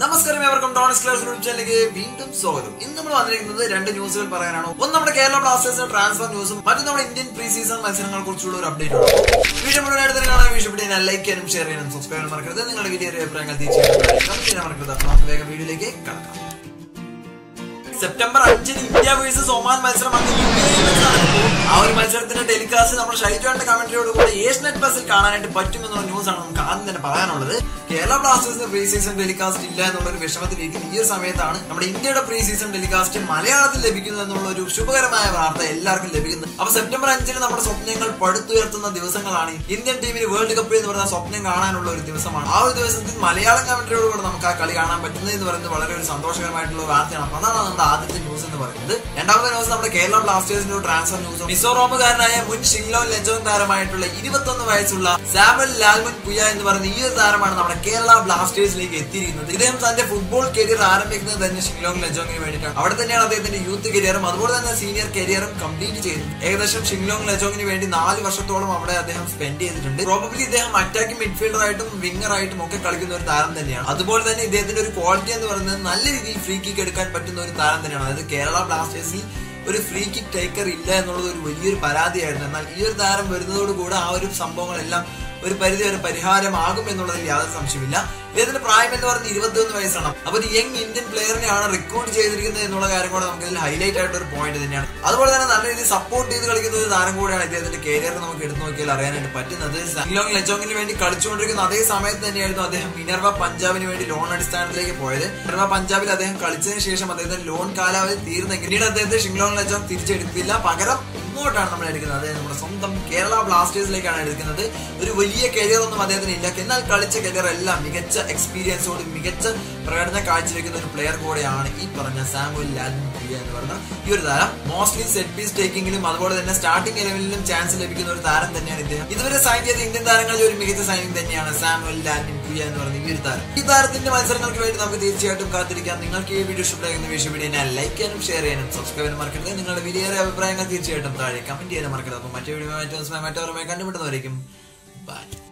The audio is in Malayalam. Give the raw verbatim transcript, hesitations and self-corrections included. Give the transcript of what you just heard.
നമസ്കാരം എല്ലാവർക്കും ടോണിസ് ക്ലാസ് റൂം ചാനലിലേക്ക് വീണ്ടും സ്വാഗതം. ഇന്ന് നമ്മൾ വന്നിരിക്കുന്നത് രണ്ട് ന്യൂസുകൾ പറയാനാണ്. ഒന്ന്, നമ്മുടെ കേരള ബ്ലാസ്റ്റേഴ്സിന്റെ ട്രാൻസ്ഫർ ന്യൂസും മറ്റു നമ്മുടെ ഇന്ത്യൻ പ്രീ സീസൺ മത്സരങ്ങളെ കുറിച്ചുള്ള ഒരു അപ്ഡേറ്റ് ആണ്. വീഡിയോ മുഴുവനായിട്ട് തന്നെ കാണാൻ ഇഷ്ടപ്പെട്ടെങ്കിൽ ലൈക്ക് ചെയ്യാനും ഷെയർ ചെയ്യാനും സബ്സ്ക്രൈബ് ചെയ്യാൻ മറക്കരുത്. നിങ്ങളുടെ വീഡിയോ അഭിപ്രായങ്ങൾ തീർച്ചയായിട്ടും വേഗം വീഡിയോയിലേക്ക് കടക്കാം. സെപ്റ്റംബർ അഞ്ചിന് ഇന്ത്യ വേഴ്സസ് ഒമാൻ മത്സരം ആ ഒരു മത്സരത്തിന്റെ ടെലികാസ്റ്റ് നമ്മുടെ ഷൈജുവിന്റെ കമന്ററിയോട് കൂടെ ഏഷ്യനെറ്റ് പ്ലസിൽ കാണാനായിട്ട് പറ്റും എന്നുള്ള ന്യൂസ് ആണ് നമുക്ക് ആദ്യം തന്നെ പറയാനുള്ളത്. കേരള ബ്ലാസ്റ്റേഴ്സിന്റെ പ്രീ സീസൺ ടെലികാസ്റ്റ് ഇല്ല എന്നുള്ള ഒരു വിഷമത്തിലേക്ക് ഈ ഒരു സമയത്താണ് നമ്മുടെ ഇന്ത്യയുടെ പ്രീ സീസൺ ടെലികാസ്റ്റ് മലയാളത്തിൽ ലഭിക്കുന്നത് എന്നുള്ള ഒരു ശുഭകരമായ വാർത്ത എല്ലാവർക്കും ലഭിക്കുന്നത്. അപ്പൊ സെപ്റ്റംബർ അഞ്ചിന് നമ്മുടെ സ്വപ്നങ്ങൾ പടുത്തുയർത്തുന്ന ദിവസങ്ങളാണ്. ഇന്ത്യൻ ടീമിന് വേൾഡ് കപ്പിൽ എന്ന് പറയുന്ന സ്വപ്നം കാണാനുള്ള ഒരു ദിവസമാണ്. ആ ഒരു ദിവസത്തിൽ മലയാളം കമന്ററിയോട് കൂടെ നമുക്ക് ആ കളി കാണാൻ പറ്റുന്നത് എന്ന് പറയുന്നത് വളരെ ഒരു സന്തോഷകരമായിട്ടുള്ള വാർത്തയാണ്. അപ്പൊ അതാണ് നമ്മുടെ ആദ്യത്തെ ന്യൂസ് എന്ന് പറയുന്നത്. രണ്ടാമത്തെ ന്യൂസ്, നമ്മുടെ കേരള ബ്ലാസ്റ്റേഴ്സിന്റെ ഒരു ട്രാൻസ്ഫർ ന്യൂസ്. മിസോറാമുകാരനായ മുൻ ഷിംലോൺ ലെജൻഡ് താരമായിട്ടുള്ള ഇരുപത്തൊന്ന് വയസ്സുള്ള സാമുൽ ലാൽമുൻ പുയ എന്ന് പറയുന്ന ഈ ഒരു താരമാണ് നമ്മുടെ കേരള ബ്ലാസ്റ്റേഴ്സിലേക്ക് എത്തിയിരിക്കുന്നത്. ഇദ്ദേഹം തന്റെ ഫുട്ബോൾ കരിയർ ആരംഭിക്കുന്നത് തന്നെ ഷിംലോങ് ലെജോങ്ങിന് വേണ്ടിയിട്ടാണ്. അവിടെ തന്നെയാണ് അദ്ദേഹത്തിന്റെ യൂത്ത് കരിയറും അതുപോലെ തന്നെ സീനിയർ കരിയറും കംപ്ലീറ്റ് ചെയ്തത്. ഏകദേശം ഷിംലോങ് ലെജോങ്ങിന് വേണ്ടി നാല് വർഷത്തോളം അവിടെ അദ്ദേഹം സ്പെൻഡ് ചെയ്തിട്ടുണ്ട്. പ്രോബബ്ലി ഇദ്ദേഹം അറ്റാക്കിംഗ് മിഡ്ഫീൽഡർ ആയിട്ടും വിംഗർ ആയിട്ടും ഒക്കെ കളിക്കുന്ന ഒരു താരം തന്നെയാണ്. അതുപോലെ തന്നെ ഇദ്ദേഹത്തിന്റെ ഒരു ക്വാളിറ്റി എന്ന് പറയുന്നത് നല്ല രീതിയിൽ ഫ്രീ കിക്ക് എടുക്കാൻ പറ്റുന്ന ഒരു താരം തന്നെയാണ്. അതായത് കേരള ബ്ലാസ്റ്റേഴ്സിൽ ഒരു ഫ്രീ കിക്ക് ടേക്കർ ഇല്ല എന്നുള്ളത് ഒരു വലിയൊരു പരാതിയായിരുന്നു. എന്നാൽ ഈ ഒരു താരം വരുന്നതോടുകൂടെ ആ ഒരു സംഭവങ്ങളെല്ലാം ഒരു പരിധി വരെ പരിഹാരമാകും എന്നുള്ളതിൽ യാതൊരു സംശയമില്ല. ഇതിന്റെ പ്രായം എന്ന് പറയുന്നത് ഇരുപത്തിയൊന്ന് വയസ്സാണ്. അപ്പൊ ഒരു യങ് ഇന്ത്യൻ പ്ലെയറിനെയാണ് റിക്രൂട്ട് ചെയ്തിരിക്കുന്നത് എന്നുള്ള കാര്യം കൂടെ നമുക്ക് ഇതിൽ ഹൈലൈറ്റ് ആയിട്ട് ഒരു പോയിന്റ് തന്നെയാണ്. അതുപോലെ തന്നെ നല്ല രീതിയിൽ സപ്പോർട്ട് ചെയ്ത് കളിക്കുന്ന ഒരു താരം കൂടെയാണ് ഇദ്ദേഹത്തിന്റെ കരിയർ നമുക്ക് എടുത്തു നോക്കിയാൽ അറിയാനായിട്ട് പറ്റുന്നത്. ഷിംലോങ് ലജോങ്ങിന് വേണ്ടി കളിച്ചുകൊണ്ടിരിക്കുന്ന അതേ സമയത്ത് തന്നെയായിരുന്നു അദ്ദേഹം മിനർവ പഞ്ചാബിന് വേണ്ടി ലോൺ അടിസ്ഥാനത്തിലേക്ക് പോയത്. മിനർവ പഞ്ചാബിൽ അദ്ദേഹം കളിച്ചതിന് ശേഷം അദ്ദേഹത്തിന് ലോൺ കാലാവധി തീർന്നെങ്കിൽ പിന്നീട് അദ്ദേഹത്തെ ഷിംലോങ് ലജോങ് തിരിച്ചെടുത്തില്ല. പകരം ഇങ്ങോട്ടാണ് നമ്മൾ എടുക്കുന്നത്. അതായത് നമ്മുടെ സ്വന്തം കേരള ബ്ലാസ്റ്റേഴ്സിലേക്കാണ് എടുക്കുന്നത്. ഒരു വലിയ കരിയർ ഒന്നും അദ്ദേഹത്തിന് ഇല്ല, എന്നാൽ കളിച്ച കരിയർ എല്ലാം മികച്ച എക്സ്പീരിയൻസോട് മികച്ച പ്രകടനം കാഴ്ചവെക്കുന്ന ഒരു പ്ലെയർ കൂടെയാണ് ഈ പറഞ്ഞ സാമുൽ ലാൽമുൻ പുയ എന്ന് പറഞ്ഞ ഈ ഒരു താരം. മോസ്റ്റ്ലി സെറ്റ് പീസ് ടേക്കിങ്ങിലും അതുപോലെ തന്നെ സ്റ്റാർട്ടിംഗ് ഇലവനിലും ചാൻസ് ലഭിക്കുന്ന ഒരു താരം തന്നെയാണ് ഇദ്ദേഹം. ഇതുവരെ സൈൻ ചെയ്ത ഇന്ത്യൻ താരങ്ങളിൽ ഒരു മികച്ച സൈനിങ് തന്നെയാണ് സാമുൽ ലാൽമുൻ പുയ എന്ന് പറഞ്ഞ ഈ ഒരു താരം. ഈ താരത്തിന്റെ മത്സരങ്ങൾക്ക് വേണ്ടി നമുക്ക് തീർച്ചയായിട്ടും കാത്തിരിക്കാം. നിങ്ങൾക്ക് ഈ വീഡിയോ ഇഷ്ടപ്പെടുന്ന വിഷയം വീഡിയോ ലൈക്ക് ചെയ്യാനും ഷെയർ ചെയ്യാനും സബ്സ്ക്രൈബ് ചെയ്യാനും മറക്കരുത്. നിങ്ങളുടെ വലിയ അഭിപ്രായങ്ങൾ തീർച്ചയായിട്ടും താഴെ കമന്റ് ചെയ്യാനും മറക്കരുത്. അപ്പോൾ മറ്റേ വീഡിയോ മറ്റേ മറ്റവരുമായി കണ്ടുപിടുന്നവരേക്കും ബൈ.